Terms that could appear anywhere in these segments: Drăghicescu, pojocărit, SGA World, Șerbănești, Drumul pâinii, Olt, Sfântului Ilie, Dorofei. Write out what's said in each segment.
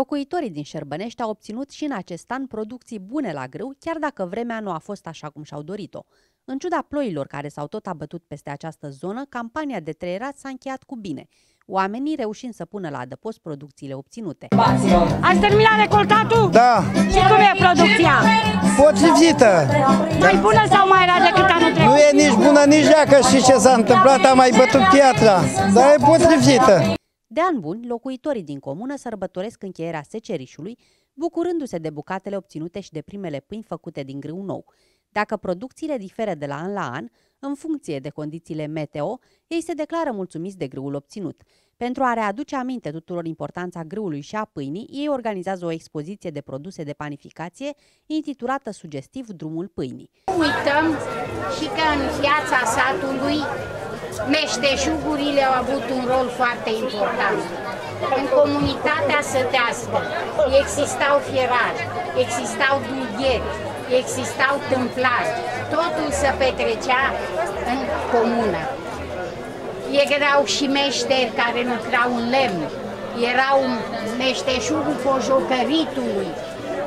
Locuitorii din Șerbănești au obținut și în acest an producții bune la grâu, chiar dacă vremea nu a fost așa cum și-au dorit-o. În ciuda ploilor care s-au tot abătut peste această zonă, campania de trăierat s-a încheiat cu bine, oamenii reușind să pună la adăpost producțiile obținute. Ați terminat recoltatul? Da. Și cum e producția? Potrivită. Mai bună sau mai rea decât anul trecut? Nu e nici bună, nici rea, că știi ce s-a întâmplat, a mai bătut piatra, dar e potrivită. De an bun, locuitorii din comună sărbătoresc încheierea secerișului, bucurându-se de bucatele obținute și de primele pâini făcute din grâu nou. Dacă producțiile diferă de la an la an, în funcție de condițiile meteo, ei se declară mulțumiți de grâul obținut. Pentru a readuce aminte tuturor importanța grâului și a pâinii, ei organizează o expoziție de produse de panificație intitulată sugestiv Drumul Pâinii. Uităm și că în viața satului meșteșugurile au avut un rol foarte important. În comunitatea sătească existau fierari, existau dulgheri, existau tâmplari, totul se petrecea în comună. Erau și meșteri care lucrau în lemn, erau meșteșugul pojocăritului,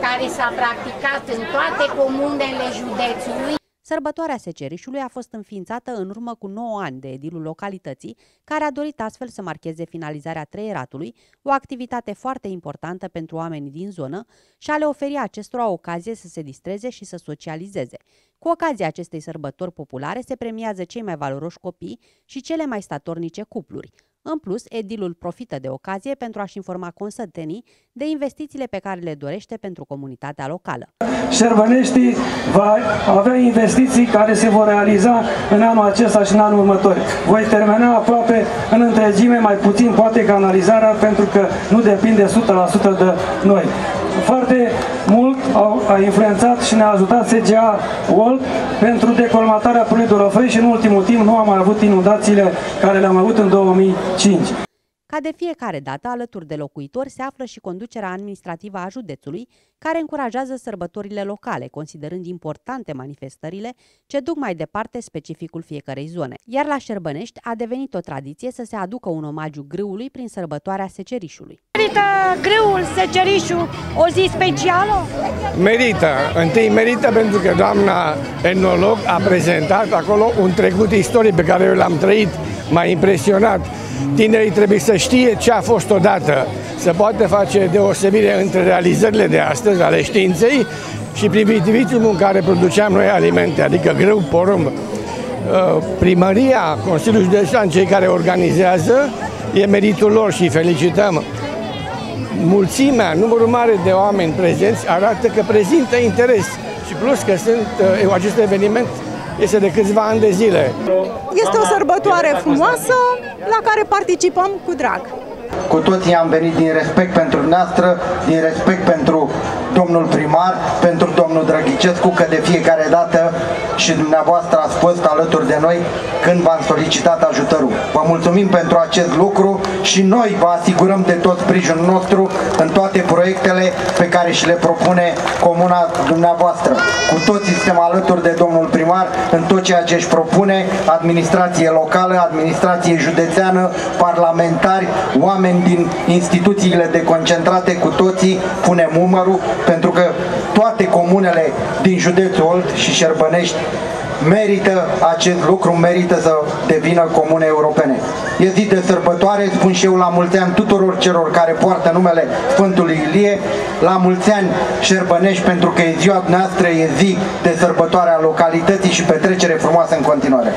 care s-a practicat în toate comunele județului. Sărbătoarea secerișului a fost înființată în urmă cu 9 ani de edilul localității, care a dorit astfel să marcheze finalizarea treieratului, o activitate foarte importantă pentru oamenii din zonă, și a le oferi acestora ocazie să se distreze și să socializeze. Cu ocazia acestei sărbători populare se premiază cei mai valoroși copii și cele mai statornice cupluri. În plus, edilul profită de ocazie pentru a-și informa consătenii de investițiile pe care le dorește pentru comunitatea locală. Șerbănești va avea investiții care se vor realiza în anul acesta și în anul următor. Voi termina aproape în întregime, mai puțin poate canalizarea, pentru că nu depinde 100% de noi. Foarte mult a influențat și ne-a ajutat SGA World pentru decolmatarea pânului Dorofei și în ultimul timp nu am mai avut inundațiile care le-am avut în 2005. Ca de fiecare dată, alături de locuitori se află și conducerea administrativă a județului, care încurajează sărbătorile locale, considerând importante manifestările ce duc mai departe specificul fiecărei zone. Iar la Șerbănești a devenit o tradiție să se aducă un omagiu grâului prin sărbătoarea secerișului. Merită grâul secerișul o zi specială? Merită. Întâi merită pentru că doamna etnolog a prezentat acolo un trecut istoric pe care eu l-am trăit, m-a impresionat. Tinerii trebuie să știe ce a fost odată, să poată face deosebire între realizările de astăzi ale științei și primitivismul în care produceam noi alimente, adică grâu, porumb. Primăria, Consiliul Județean, cei care organizează, e meritul lor și felicităm. Mulțimea, numărul mare de oameni prezenți arată că prezintă interes și plus că sunt acest eveniment este de câțiva ani de zile. Este o sărbătoare frumoasă la care participăm cu drag. Cu toții am venit din respect pentru dumneavoastră, din respect pentru domnul primar, pentru domnul Drăghicescu, că de fiecare dată și dumneavoastră ați fost alături de noi când v-am solicitat ajutorul. Vă mulțumim pentru acest lucru și noi vă asigurăm de tot sprijinul nostru în toate proiectele pe care și le propune comuna dumneavoastră. Cu toții suntem alături de domnul primar în tot ceea ce își propune, administrație locală, administrație județeană, parlamentari, oameni din instituțiile deconcentrate, cu toții punem numărul, pentru că toate comunele din județul Olt și Șerbănești merită acest lucru, merită să devină comune europene. E zi de sărbătoare, spun și eu la mulți ani tuturor celor care poartă numele Sfântului Ilie, la mulți ani Șerbănești, pentru că e ziua noastră, e zi de sărbătoare a localității și petrecere frumoasă în continuare.